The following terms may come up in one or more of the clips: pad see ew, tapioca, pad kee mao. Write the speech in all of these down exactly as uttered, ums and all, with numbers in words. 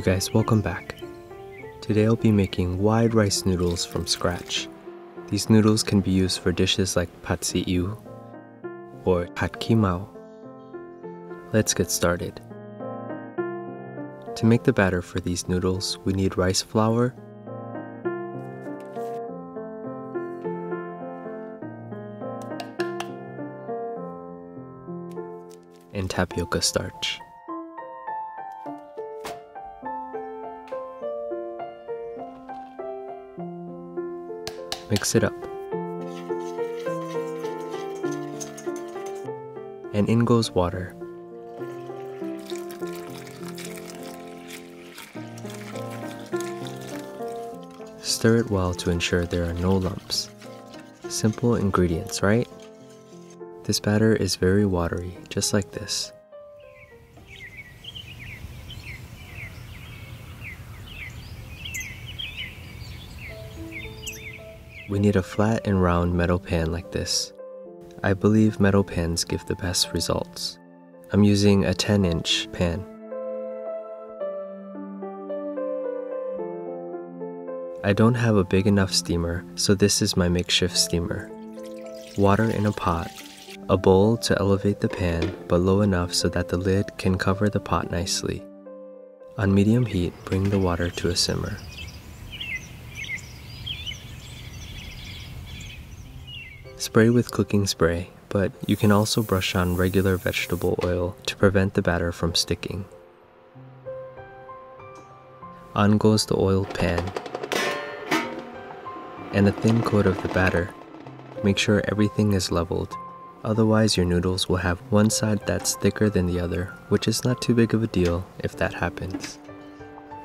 you guys, welcome back. Today I'll be making wide rice noodles from scratch. These noodles can be used for dishes like pad see ew or pad kee mao. Let's get started. To make the batter for these noodles, we need rice flour, and tapioca starch. Mix it up. And in goes water. Stir it well to ensure there are no lumps. Simple ingredients, right? This batter is very watery, just like this. We need a flat and round metal pan like this. I believe metal pans give the best results. I'm using a ten inch pan. I don't have a big enough steamer, so this is my makeshift steamer. Water in a pot, a bowl to elevate the pan, but low enough so that the lid can cover the pot nicely. On medium heat, bring the water to a simmer. Spray with cooking spray, but you can also brush on regular vegetable oil to prevent the batter from sticking. On goes the oiled pan and a thin coat of the batter. Make sure everything is leveled, otherwise your noodles will have one side that's thicker than the other, which is not too big of a deal if that happens.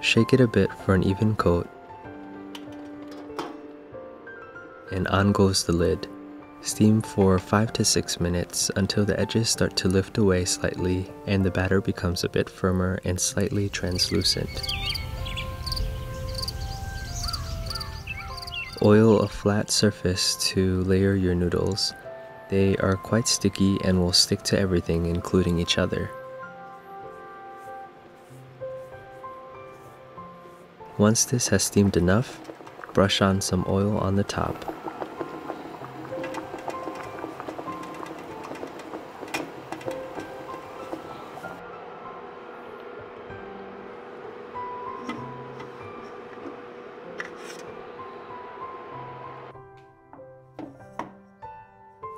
Shake it a bit for an even coat, and on goes the lid. Steam for five to six minutes until the edges start to lift away slightly and the batter becomes a bit firmer and slightly translucent. Oil a flat surface to layer your noodles. They are quite sticky and will stick to everything, including each other. Once this has steamed enough, brush on some oil on the top.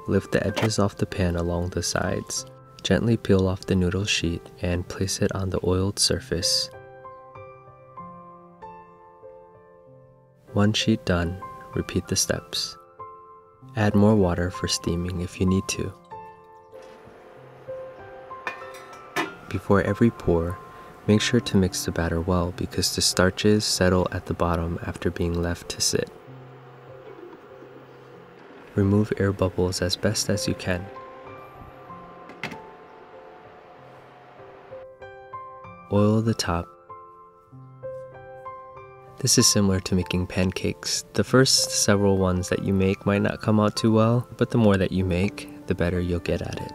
Lift the edges off the pan along the sides. Gently peel off the noodle sheet and place it on the oiled surface. One sheet done, repeat the steps. Add more water for steaming if you need to. Before every pour, make sure to mix the batter well because the starches settle at the bottom after being left to sit. Remove air bubbles as best as you can. Oil the top. This is similar to making pancakes. The first several ones that you make might not come out too well, but the more that you make, the better you'll get at it.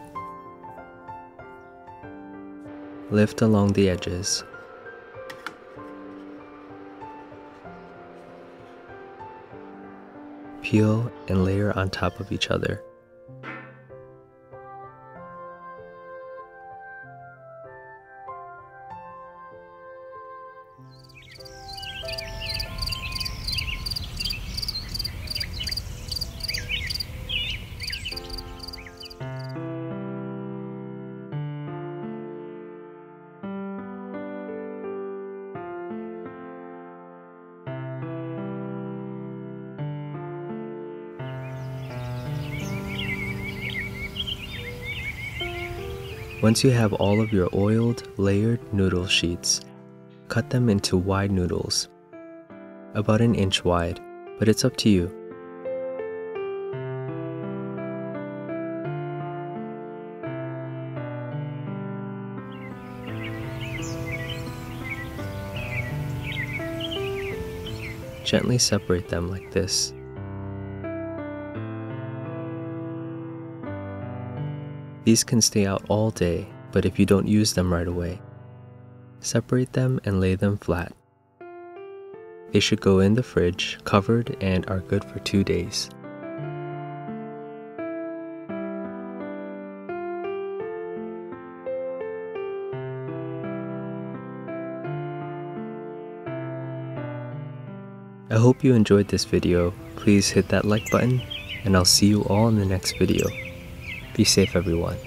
Lift along the edges. Peel and layer on top of each other. Once you have all of your oiled, layered noodle sheets, cut them into wide noodles, about an inch wide, but it's up to you. Gently separate them like this. These can stay out all day, but if you don't use them right away, Separate them and lay them flat. They should go in the fridge, covered, and are good for two days. I hope you enjoyed this video. Please hit that like button, and I'll see you all in the next video. Be safe, everyone.